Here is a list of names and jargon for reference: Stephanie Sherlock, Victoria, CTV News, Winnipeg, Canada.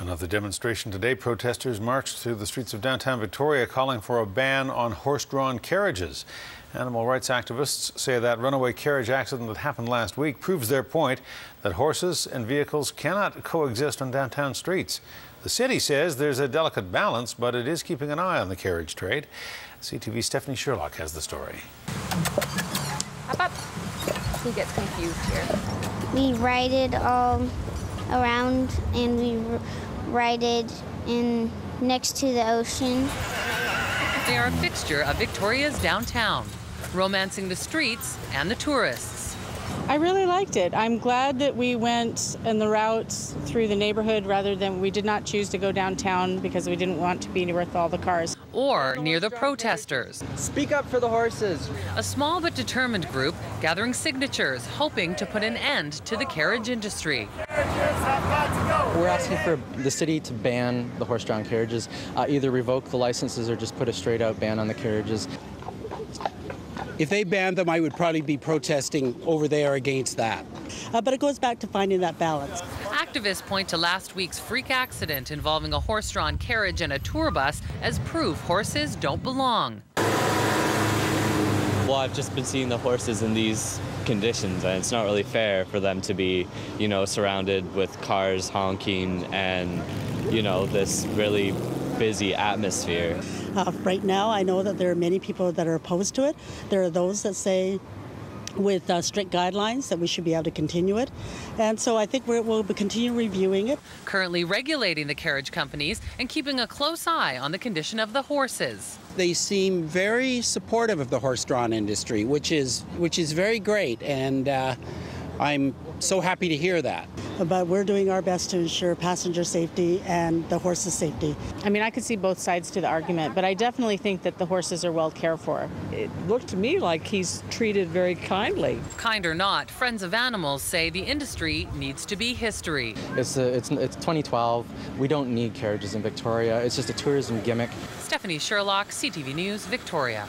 Another demonstration today. Protesters marched through the streets of downtown Victoria calling for a ban on horse-drawn carriages. Animal rights activists say that runaway carriage accident that happened last week proves their point that horses and vehicles cannot coexist on downtown streets. The city says there's a delicate balance, but it is keeping an eye on the carriage trade. CTV's Stephanie Sherlock has the story. Up, up. He gets confused here. We ride it all around, and we ride it in next to the ocean. They are a fixture of Victoria's downtown, romancing the streets and the tourists. I really liked it. I'm glad that we went in the routes through the neighborhood rather than we did not choose to go downtown because we didn't want to be near with all the cars. Or near the protesters. Speak up for the horses. A small but determined group gathering signatures, hoping to put an end to the carriage industry. We're asking for the city to ban the horse-drawn carriages, either revoke the licenses or just put a straight-out ban on the carriages. If they banned them, I would probably be protesting over there against that. But it goes back to finding that balance. Activists point to last week's freak accident involving a horse-drawn carriage and a tour bus as proof horses don't belong. Well, I've just been seeing the horses in these conditions, and it's not really fair for them to be, you know, surrounded with cars honking and, you know, this really busy atmosphere. Right now, I know that there are many people that are opposed to it. There are those that say, with strict guidelines, that we should be able to continue it. And so I think we'll continue reviewing it. Currently regulating the carriage companies and keeping a close eye on the condition of the horses. They seem very supportive of the horse-drawn industry, which is very great, and I'm so happy to hear that. But we're doing our best to ensure passenger safety and the horses' safety. I mean, I could see both sides to the argument, but I definitely think that the horses are well cared for. It looked to me like he's treated very kindly. Kind or not, friends of animals say the industry needs to be history. It's 2012. We don't need carriages in Victoria. It's just a tourism gimmick. Stephanie Sherlock, CTV News, Victoria.